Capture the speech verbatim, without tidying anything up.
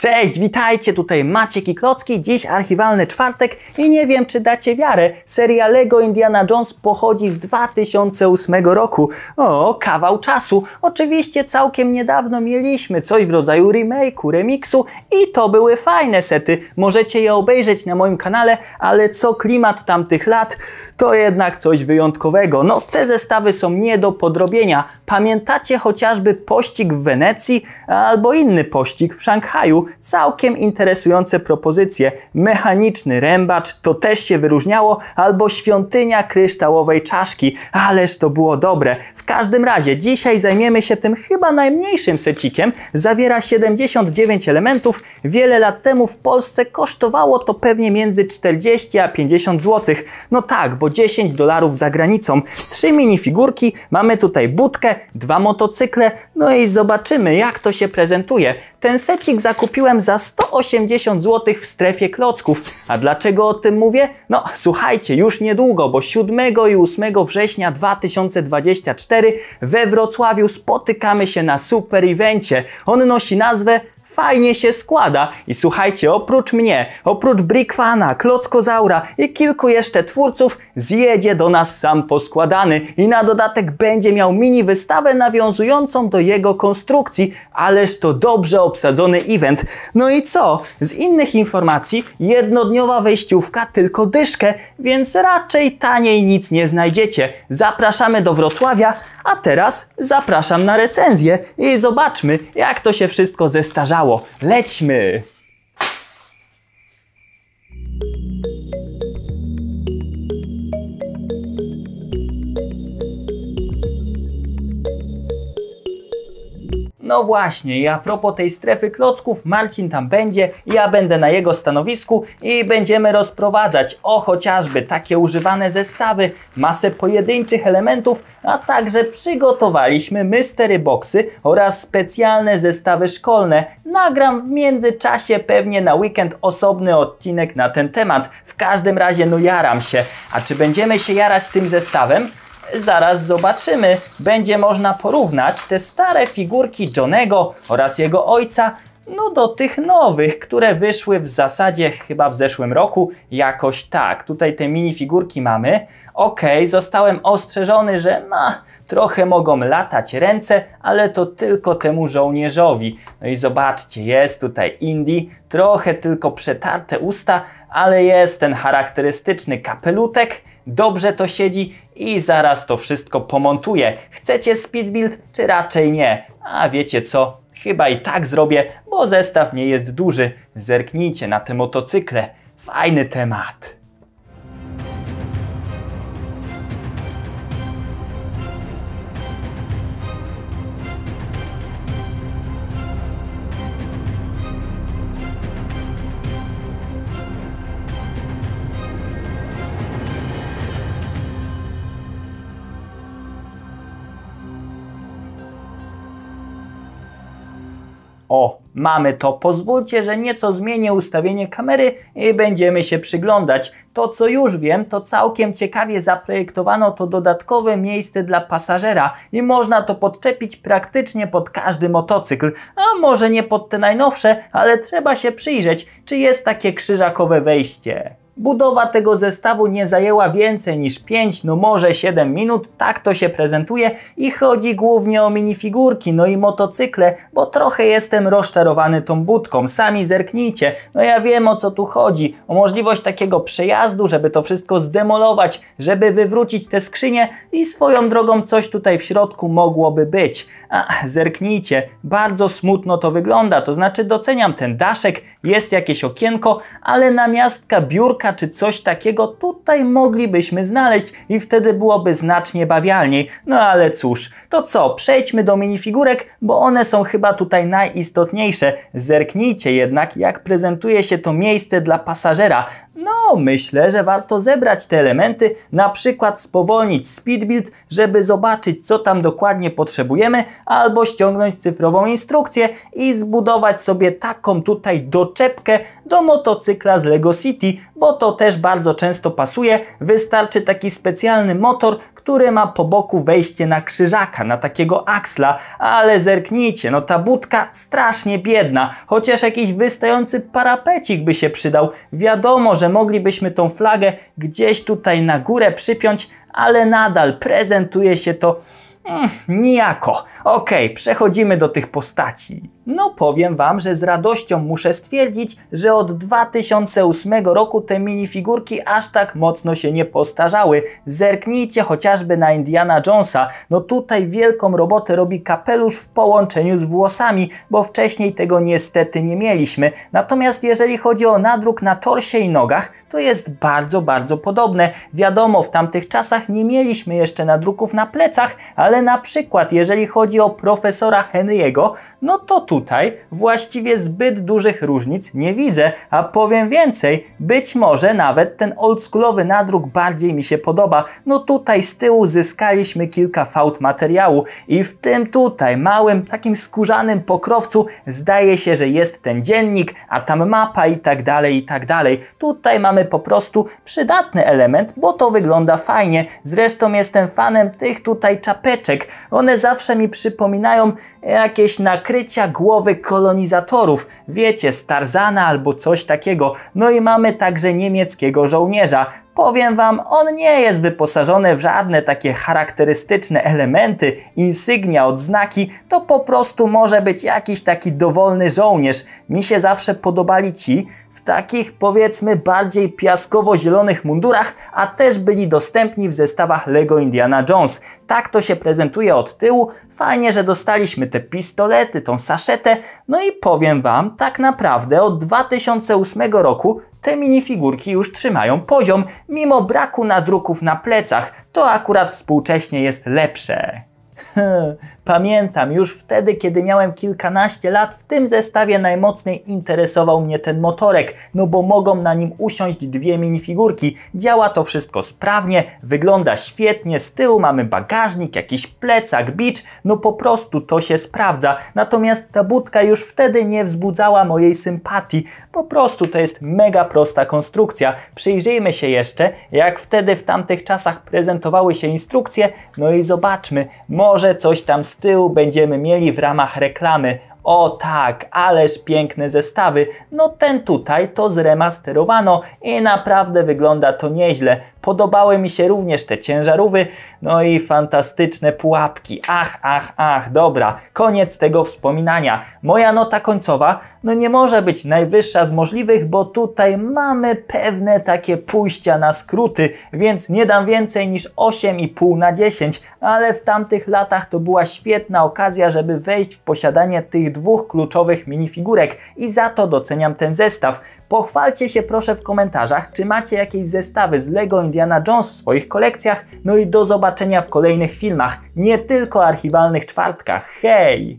Cześć, witajcie, tutaj Maciek i Klocki, dziś archiwalny czwartek i nie wiem, czy dacie wiarę, seria LEGO Indiana Jones pochodzi z dwa tysiące ósmego roku. O, kawał czasu. Oczywiście całkiem niedawno mieliśmy coś w rodzaju remake'u, remiksu i to były fajne sety. Możecie je obejrzeć na moim kanale, ale co klimat tamtych lat, to jednak coś wyjątkowego. No, te zestawy są nie do podrobienia. Pamiętacie chociażby pościg w Wenecji albo inny pościg w Szanghaju? Całkiem interesujące propozycje. Mechaniczny rębacz, to też się wyróżniało, albo świątynia kryształowej czaszki. Ależ to było dobre. W każdym razie dzisiaj zajmiemy się tym chyba najmniejszym secikiem. Zawiera siedemdziesiąt dziewięć elementów. Wiele lat temu w Polsce kosztowało to pewnie między czterdzieści a pięćdziesiąt złotych. No tak, bo dziesięć dolarów za granicą. Trzy minifigurki, mamy tutaj budkę, dwa motocykle, no i zobaczymy, jak to się prezentuje. Ten secik zakupiłem za sto osiemdziesiąt złotych w strefie klocków. A dlaczego o tym mówię? No słuchajcie, już niedługo, bo siódmego i ósmego września dwa tysiące dwudziestego czwartego we Wrocławiu spotykamy się na super evencie. On nosi nazwę Fajnie się składa i słuchajcie, oprócz mnie, oprócz Brickfana, Klockozaura i kilku jeszcze twórców zjedzie do nas sam poskładany i na dodatek będzie miał mini wystawę nawiązującą do jego konstrukcji, ależ to dobrze obsadzony event. No i co? Z innych informacji jednodniowa wejściówka tylko dyszkę, więc raczej taniej nic nie znajdziecie. Zapraszamy do Wrocławia, a teraz zapraszam na recenzję i zobaczmy, jak to się wszystko zestarzało. Lećmy! No właśnie, i a propos tej strefy klocków, Marcin tam będzie, ja będę na jego stanowisku i będziemy rozprowadzać o chociażby takie używane zestawy, masę pojedynczych elementów, a także przygotowaliśmy mystery boxy oraz specjalne zestawy szkolne. Nagram w międzyczasie pewnie na weekend osobny odcinek na ten temat. W każdym razie no jaram się. A czy będziemy się jarać tym zestawem? Zaraz zobaczymy. Będzie można porównać te stare figurki Johnego oraz jego ojca no do tych nowych, które wyszły w zasadzie chyba w zeszłym roku. Jakoś tak. Tutaj te minifigurki mamy. Okej, zostałem ostrzeżony, że no, trochę mogą latać ręce, ale to tylko temu żołnierzowi. No i zobaczcie, jest tutaj Indy, trochę tylko przetarte usta, ale jest ten charakterystyczny kapelutek. Dobrze to siedzi i zaraz to wszystko pomontuję. Chcecie speed build, czy raczej nie? A wiecie co? Chyba i tak zrobię, bo zestaw nie jest duży. Zerknijcie na te motocykle. Fajny temat. O, mamy to. Pozwólcie, że nieco zmienię ustawienie kamery i będziemy się przyglądać. To co już wiem, to całkiem ciekawie zaprojektowano to dodatkowe miejsce dla pasażera i można to podczepić praktycznie pod każdy motocykl. A może nie pod te najnowsze, ale trzeba się przyjrzeć, czy jest takie krzyżakowe wejście. Budowa tego zestawu nie zajęła więcej niż pięć, no może siedem minut, tak to się prezentuje i chodzi głównie o minifigurki, no i motocykle, bo trochę jestem rozczarowany tą budką, sami zerknijcie, no ja wiem o co tu chodzi, o możliwość takiego przejazdu, żeby to wszystko zdemolować, żeby wywrócić te skrzynie i swoją drogą coś tutaj w środku mogłoby być. A, zerknijcie, bardzo smutno to wygląda, to znaczy doceniam ten daszek, jest jakieś okienko, ale namiastka biurka czy coś takiego tutaj moglibyśmy znaleźć i wtedy byłoby znacznie bawialniej. No ale cóż, to co, przejdźmy do minifigurek, bo one są chyba tutaj najistotniejsze. Zerknijcie jednak, jak prezentuje się to miejsce dla pasażera. No, myślę, że warto zebrać te elementy, na przykład spowolnić speed build, żeby zobaczyć, co tam dokładnie potrzebujemy, albo ściągnąć cyfrową instrukcję i zbudować sobie taką tutaj doczepkę do motocykla z LEGO City, bo to też bardzo często pasuje. Wystarczy taki specjalny motor, który ma po boku wejście na krzyżaka, na takiego axla, ale zerknijcie, no ta budka strasznie biedna, chociaż jakiś wystający parapecik by się przydał. Wiadomo, że moglibyśmy tą flagę gdzieś tutaj na górę przypiąć, ale nadal prezentuje się to mm, nijako. Okej, przechodzimy do tych postaci. No powiem wam, że z radością muszę stwierdzić, że od dwa tysiące ósmego roku te minifigurki aż tak mocno się nie postarzały. Zerknijcie chociażby na Indiana Jonesa. No tutaj wielką robotę robi kapelusz w połączeniu z włosami, bo wcześniej tego niestety nie mieliśmy. Natomiast jeżeli chodzi o nadruk na torsie i nogach, to jest bardzo, bardzo podobne. Wiadomo, w tamtych czasach nie mieliśmy jeszcze nadruków na plecach, ale na przykład jeżeli chodzi o profesora Henry'ego, no to tu Tutaj właściwie zbyt dużych różnic nie widzę, a powiem więcej, być może nawet ten oldschoolowy nadruk bardziej mi się podoba. No tutaj z tyłu zyskaliśmy kilka fałd materiału i w tym tutaj małym, takim skórzanym pokrowcu zdaje się, że jest ten dziennik, a tam mapa i tak dalej, i tak dalej. Tutaj mamy po prostu przydatny element, bo to wygląda fajnie. Zresztą jestem fanem tych tutaj czapeczek. One zawsze mi przypominają jakieś nakrycia głowy kolonizatorów, wiecie, z Tarzana albo coś takiego. No i mamy także niemieckiego żołnierza. Powiem wam, on nie jest wyposażony w żadne takie charakterystyczne elementy, insygnia, odznaki. To po prostu może być jakiś taki dowolny żołnierz. Mi się zawsze podobali ci w takich, powiedzmy, bardziej piaskowo-zielonych mundurach, a też byli dostępni w zestawach LEGO Indiana Jones. Tak to się prezentuje od tyłu. Fajnie, że dostaliśmy te pistolety, tą saszetę. No i powiem wam, tak naprawdę od dwa tysiące ósmego roku te minifigurki już trzymają poziom, mimo braku nadruków na plecach. To akurat współcześnie jest lepsze. Pamiętam, już wtedy, kiedy miałem kilkanaście lat, w tym zestawie najmocniej interesował mnie ten motorek, no bo mogą na nim usiąść dwie minifigurki. Działa to wszystko sprawnie, wygląda świetnie, z tyłu mamy bagażnik, jakiś plecak, bicz, no po prostu to się sprawdza. Natomiast ta budka już wtedy nie wzbudzała mojej sympatii. Po prostu to jest mega prosta konstrukcja. Przyjrzyjmy się jeszcze, jak wtedy w tamtych czasach prezentowały się instrukcje, no i zobaczmy, może coś tam z tyłu będziemy mieli w ramach reklamy. O tak, ależ piękne zestawy. No ten tutaj to zremasterowano i naprawdę wygląda to nieźle. Podobały mi się również te ciężarówy, no i fantastyczne pułapki. Ach, ach, ach, dobra, koniec tego wspominania. Moja nota końcowa, no nie może być najwyższa z możliwych, bo tutaj mamy pewne takie pójścia na skróty, więc nie dam więcej niż osiem i pół na dziesięć, ale w tamtych latach to była świetna okazja, żeby wejść w posiadanie tych dwóch kluczowych minifigurek i za to doceniam ten zestaw. Pochwalcie się proszę w komentarzach, czy macie jakieś zestawy z LEGO Indiana Jones w swoich kolekcjach. No i do zobaczenia w kolejnych filmach, nie tylko archiwalnych czwartkach. Hej!